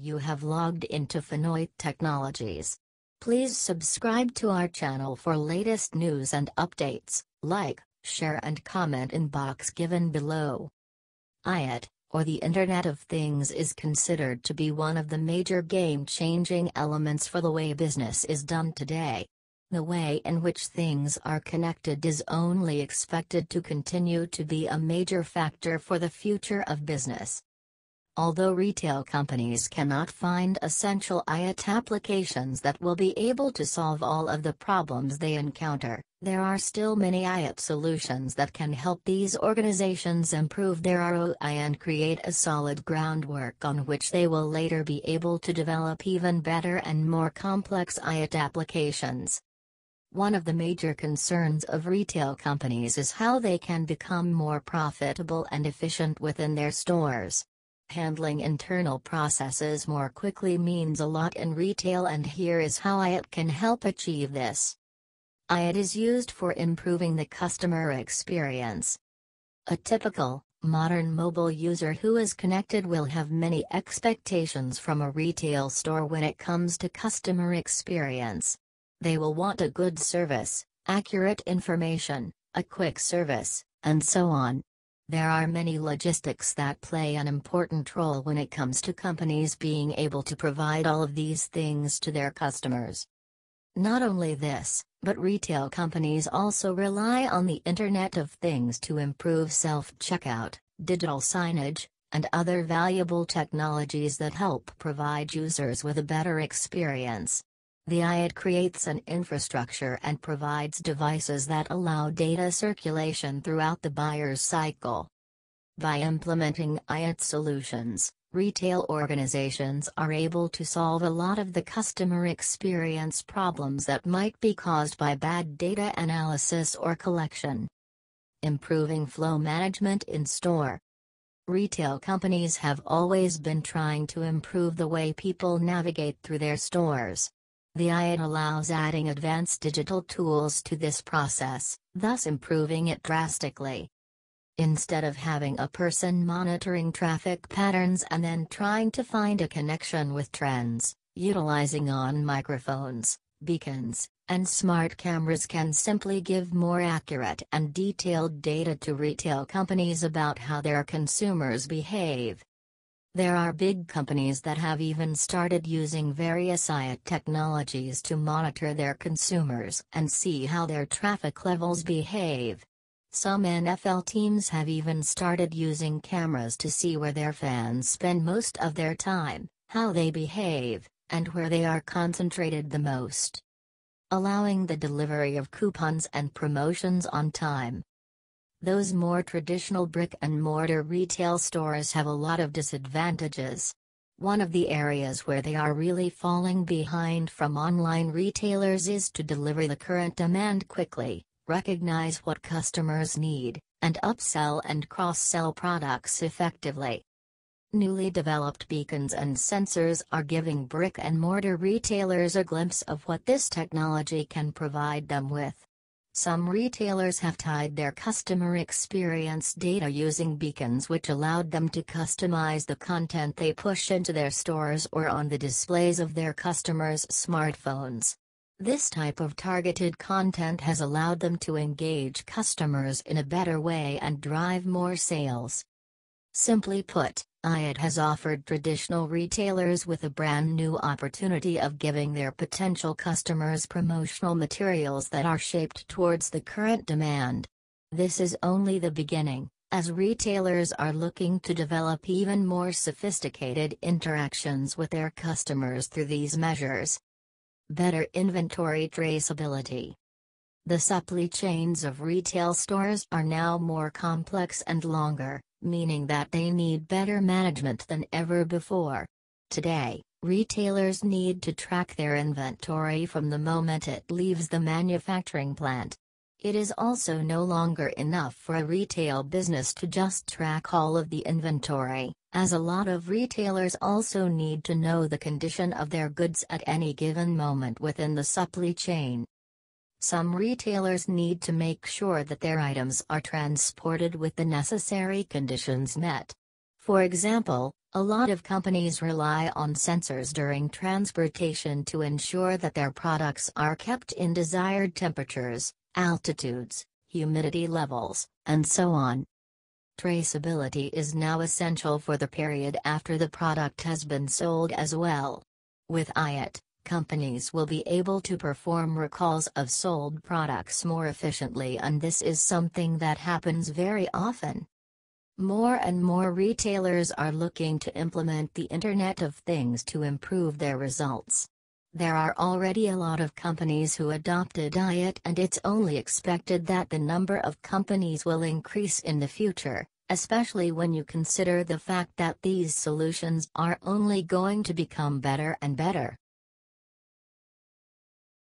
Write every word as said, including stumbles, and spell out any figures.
you have logged into Finoit Technologies. Please subscribe to our channel for latest news and updates, like, share and comment in box given below. I O T, or the Internet of Things, is considered to be one of the major game-changing elements for the way business is done today. The way in which things are connected is only expected to continue to be a major factor for the future of business. Although retail companies cannot find essential I O T applications that will be able to solve all of the problems they encounter, there are still many I O T solutions that can help these organizations improve their R O I and create a solid groundwork on which they will later be able to develop even better and more complex I O T applications. One of the major concerns of retail companies is how they can become more profitable and efficient within their stores. Handling internal processes more quickly means a lot in retail, and here is how I O T can help achieve this. I O T is used for improving the customer experience. A typical, modern mobile user who is connected will have many expectations from a retail store when it comes to customer experience. They will want a good service, accurate information, a quick service, and so on. There are many logistics that play an important role when it comes to companies being able to provide all of these things to their customers. Not only this, but retail companies also rely on the Internet of Things to improve self-checkout, digital signage, and other valuable technologies that help provide users with a better experience. The I O T creates an infrastructure and provides devices that allow data circulation throughout the buyer's cycle. By implementing I O T solutions, retail organizations are able to solve a lot of the customer experience problems that might be caused by bad data analysis or collection. Improving flow management in store. Retail companies have always been trying to improve the way people navigate through their stores. The I O T allows adding advanced digital tools to this process, thus improving it drastically. Instead of having a person monitoring traffic patterns and then trying to find a connection with trends, utilizing on microphones, beacons, and smart cameras can simply give more accurate and detailed data to retail companies about how their consumers behave. There are big companies that have even started using various I O T technologies to monitor their consumers and see how their traffic levels behave. Some N F L teams have even started using cameras to see where their fans spend most of their time, how they behave, and where they are concentrated the most. Allowing the delivery of coupons and promotions on time. Those more traditional brick-and-mortar retail stores have a lot of disadvantages. One of the areas where they are really falling behind from online retailers is to deliver the current demand quickly, recognize what customers need, and upsell and cross-sell products effectively. Newly developed beacons and sensors are giving brick-and-mortar retailers a glimpse of what this technology can provide them with. Some retailers have tied their customer experience data using beacons, which allowed them to customize the content they push into their stores or on the displays of their customers' smartphones. This type of targeted content has allowed them to engage customers in a better way and drive more sales. Simply put, I O T has offered traditional retailers with a brand new opportunity of giving their potential customers promotional materials that are shaped towards the current demand. This is only the beginning, as retailers are looking to develop even more sophisticated interactions with their customers through these measures. Better inventory traceability. The supply chains of retail stores are now more complex and longer, meaning that they need better management than ever before. Today, retailers need to track their inventory from the moment it leaves the manufacturing plant. It is also no longer enough for a retail business to just track all of the inventory, as a lot of retailers also need to know the condition of their goods at any given moment within the supply chain. Some retailers need to make sure that their items are transported with the necessary conditions met. For example, a lot of companies rely on sensors during transportation to ensure that their products are kept in desired temperatures, altitudes, humidity levels, and so on. Traceability is now essential for the period after the product has been sold as well. With I O T, companies will be able to perform recalls of sold products more efficiently, and this is something that happens very often. More and more retailers are looking to implement the Internet of Things to improve their results. There are already a lot of companies who adopted I O T, and it's only expected that the number of companies will increase in the future, especially when you consider the fact that these solutions are only going to become better and better.